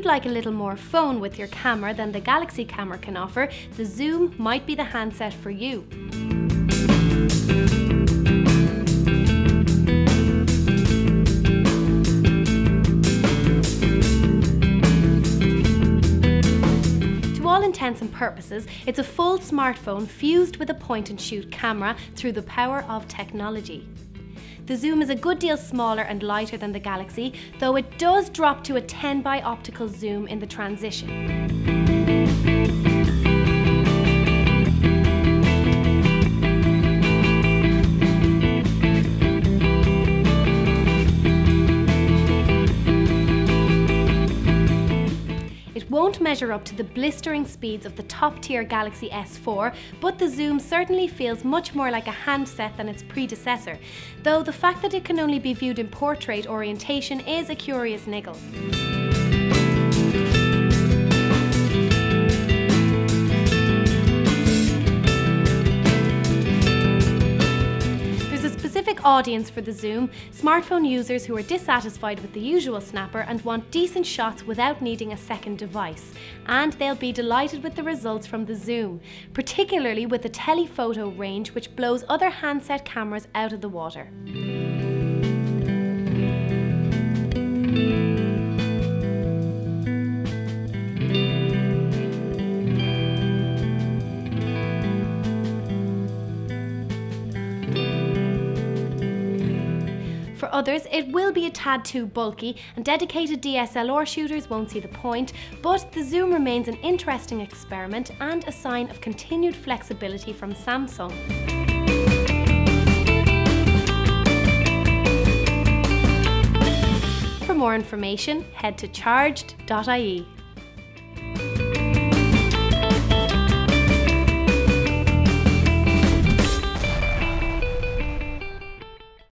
you'd like a little more phone with your camera than the Galaxy camera can offer, the Zoom might be the handset for you. For all intents and purposes, it's a full smartphone fused with a point-and-shoot camera through the power of technology. The Zoom is a good deal smaller and lighter than the Galaxy, though it does drop to a 10x optical zoom in the transition. It won't measure up to the blistering speeds of the top-tier Galaxy S4, but the Zoom certainly feels much more like a handset than its predecessor, though the fact that it can only be viewed in portrait orientation is a curious niggle. Audience for the Zoom: smartphone users who are dissatisfied with the usual snapper and want decent shots without needing a second device. And they'll be delighted with the results from the Zoom, particularly with the telephoto range, which blows other handset cameras out of the water. For others, it will be a tad too bulky, and dedicated DSLR shooters won't see the point, but the Zoom remains an interesting experiment and a sign of continued flexibility from Samsung. For more information, head to charged.ie.